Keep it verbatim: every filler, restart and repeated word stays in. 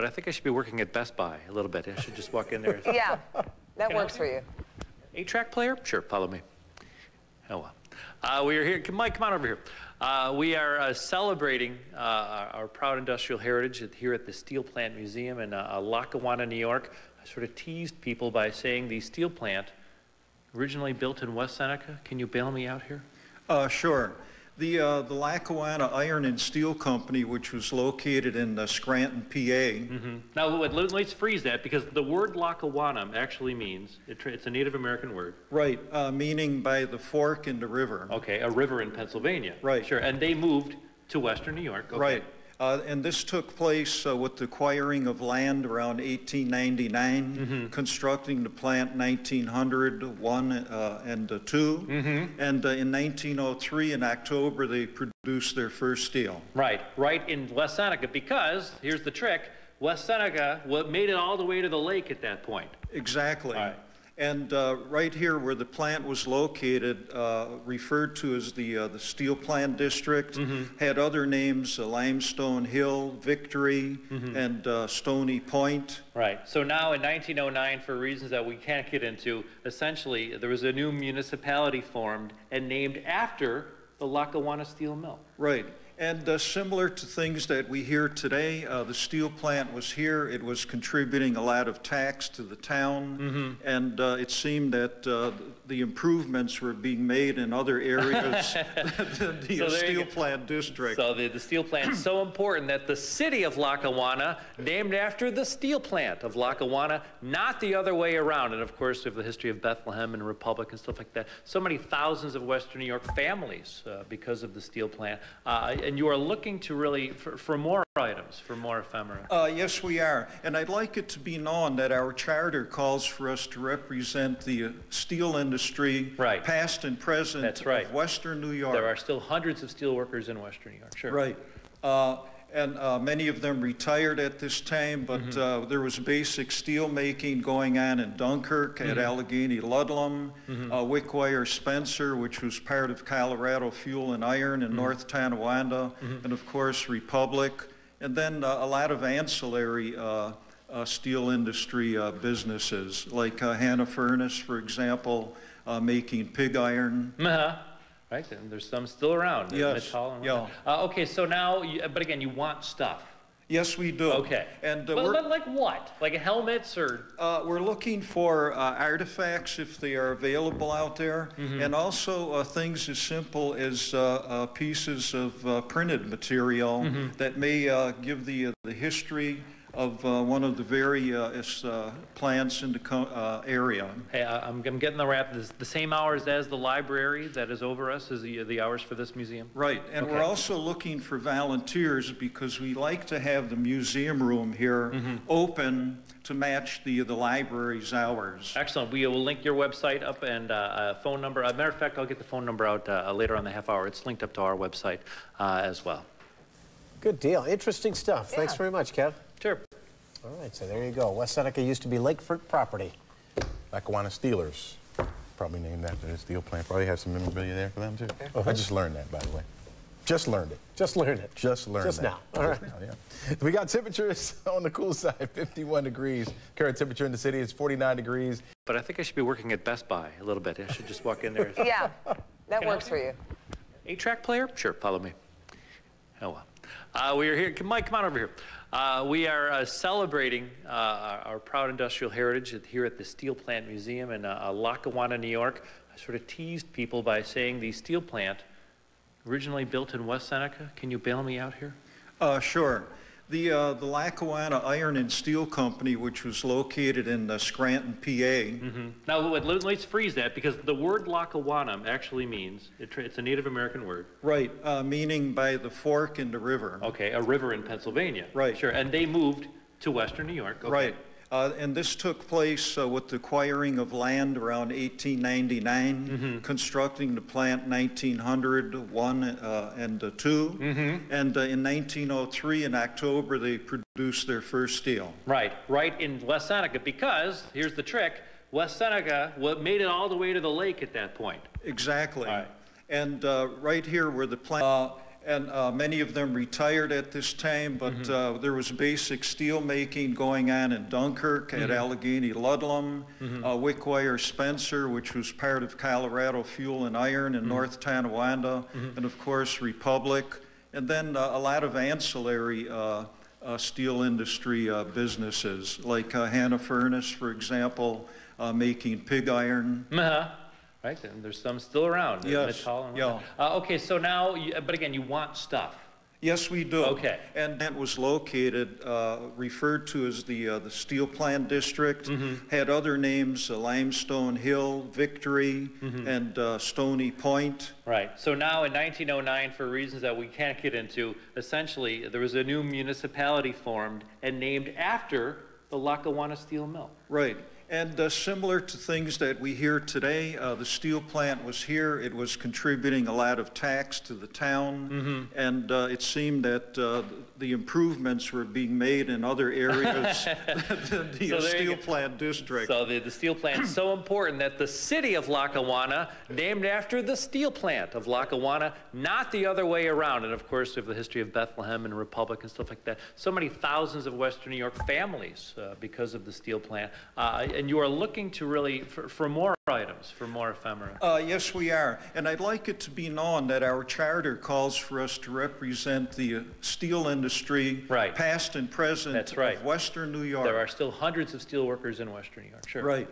but I think I should be working at Best Buy a little bit. I should just walk in there. Yeah, that works for you. eight track player? Sure, follow me. Oh, well. Uh, we are here. Come, Mike, come on over here. Uh, we are uh, celebrating uh, our, our proud industrial heritage here at the Steel Plant Museum in uh, Lackawanna, New York. I sort of teased people by saying the steel plant, originally built in West Seneca. Can you bail me out here? Uh, sure. The, uh, the Lackawanna Iron and Steel Company, which was located in uh, Scranton, P A. Mm-hmm. Now, let's freeze that, because the word Lackawanna actually means, it it's a Native American word. Right, uh, meaning by the fork in the river. Okay, a river in Pennsylvania. Right. Sure, and they moved to Western New York. Okay. Right, uh, and this took place uh, with the acquiring of land around eighteen ninety-nine, mm-hmm. constructing the plant nineteen hundred, one uh, and uh, two, mm-hmm. and uh, in nineteen oh three, in October, they produced their first steel. Right, right in West Seneca, because, here's the trick, West Seneca made it all the way to the lake at that point. Exactly. All right. And uh, right here where the plant was located, uh, referred to as the, uh, the Steel Plant District, mm-hmm. had other names, uh, Limestone Hill, Victory, mm-hmm. and uh, Stony Point. Right, so now in nineteen oh nine, for reasons that we can't get into, essentially there was a new municipality formed and named after the Lackawanna Steel Mill. Right. And uh, similar to things that we hear today, uh, the steel plant was here. It was contributing a lot of tax to the town, mm-hmm. and uh, it seemed that uh, the improvements were being made in other areas than the so steel plant district. So the, the steel plant is so important that the city of Lackawanna named after the steel plant of Lackawanna, not the other way around. And of course, we have the history of Bethlehem and Republic and stuff like that. So many thousands of Western New York families uh, because of the steel plant. Uh, And you are looking to really, for, for more items, for more ephemera. Uh, yes, we are. And I'd like it to be known that our charter calls for us to represent the steel industry, right. past and present, That's right. of Western New York. There are still hundreds of steel workers in Western New York, sure. Right. Uh, and uh, many of them retired at this time, but mm-hmm. uh, there was basic steel making going on in Dunkirk, mm-hmm. at Allegheny Ludlum, mm-hmm. uh, Wickwire Spencer, which was part of Colorado Fuel and Iron in mm-hmm. North Tonawanda, mm-hmm. and of course Republic, and then uh, a lot of ancillary uh, uh, steel industry uh, businesses, like uh, Hanna Furnace, for example, uh, making pig iron. Uh-huh. Right, and there's some still around. Yes, yeah. Uh, okay, so now, you, but again, you want stuff. Yes, we do. Okay. And uh, but, we're, but like what? Like helmets or? Uh, we're looking for uh, artifacts if they are available out there, mm-hmm. and also uh, things as simple as uh, uh, pieces of uh, printed material, mm-hmm. that may uh, give the, uh, the history of uh, one of the various uh, plants in the co uh, area. Hey, I'm, I'm getting the wrap. This, the same hours as the library that is over us is the, the hours for this museum. Right, and okay. we're also looking for volunteers, because we like to have the museum room here mm-hmm. open to match the, the library's hours. Excellent. We will link your website up and uh, uh, phone number. As a matter of fact, I'll get the phone number out uh, later on the half hour. It's linked up to our website uh, as well. Good deal. Interesting stuff. Yeah. Thanks very much, Kev. Sure. All right, so there you go. West Seneca used to be Lakeford property. Lackawanna Steelers, probably named after the steel plant. Probably have some memorabilia there for them, too. Uh-huh. I just learned that, by the way. Just learned it. Just learned it. Just learned it. Just now. All right. Now, yeah. We got temperatures on the cool side, fifty-one degrees. Current temperature in the city is forty-nine degrees. But I think I should be working at Best Buy a little bit. I should just walk in there. Yeah, that Can works for you. eight track player? Sure, follow me. Oh, well. Uh, we are here. Mike, come on over here. Uh, we are uh, celebrating uh, our, our proud industrial heritage here at the Steel Plant Museum in uh, Lackawanna, New York. I sort of teased people by saying the steel plant, originally built in West Seneca. Can you bail me out here? Uh, sure. The, uh, the Lackawanna Iron and Steel Company, which was located in uh, Scranton, P A. Mm-hmm. Now, let's freeze that, because the word Lackawanna actually means, it it's a Native American word. Right, uh, meaning by the fork in the river. Okay, a river in Pennsylvania. Right. Sure, and they moved to Western New York. Okay. Right. Uh, and this took place uh, with the acquiring of land around eighteen ninety-nine, mm-hmm. constructing the plant nineteen hundred, one uh, and uh, two, mm-hmm. and uh, in nineteen oh three, in October, they produced their first steel. Right, right in West Seneca, because, here's the trick, West Seneca made it all the way to the lake at that point. Exactly. All right. And uh, right here where the plant... Uh, and uh, many of them retired at this time, but mm-hmm. uh, there was basic steel making going on in Dunkirk, mm-hmm. at Allegheny Ludlum, mm-hmm. uh, Wickwire Spencer, which was part of Colorado Fuel and Iron in mm-hmm. North Tonawanda, mm-hmm. and of course Republic, and then uh, a lot of ancillary uh, uh, steel industry uh, businesses, like uh, Hanna Furnace, for example, uh, making pig iron. Uh-huh. Right, and there's some still around. Yes, and yeah. Uh, okay, so now, you, but again, you want stuff. Yes, we do. Okay. And that was located, uh, referred to as the, uh, the Steel Plant District, mm-hmm. had other names, uh, Limestone Hill, Victory, mm-hmm. and uh, Stony Point. Right, so now in nineteen oh nine, for reasons that we can't get into, essentially, there was a new municipality formed and named after the Lackawanna Steel Mill. Right. And uh, similar to things that we hear today, uh, the steel plant was here. It was contributing a lot of tax to the town, mm-hmm. and uh, it seemed that uh, the improvements were being made in other areas than the so steel plant district. So the, the steel plant is so important that the city of Lackawanna named after the steel plant of Lackawanna, not the other way around. And of course, we have the history of Bethlehem and Republic and stuff like that. So many thousands of Western New York families uh, because of the steel plant. Uh, And you are looking to really, for, for more items, for more ephemera. Uh, yes, we are. And I'd like it to be known that our charter calls for us to represent the steel industry, right. past and present, That's right. of Western New York. There are still hundreds of steel workers in Western New York, sure. Right.